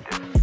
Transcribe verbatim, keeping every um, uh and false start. active.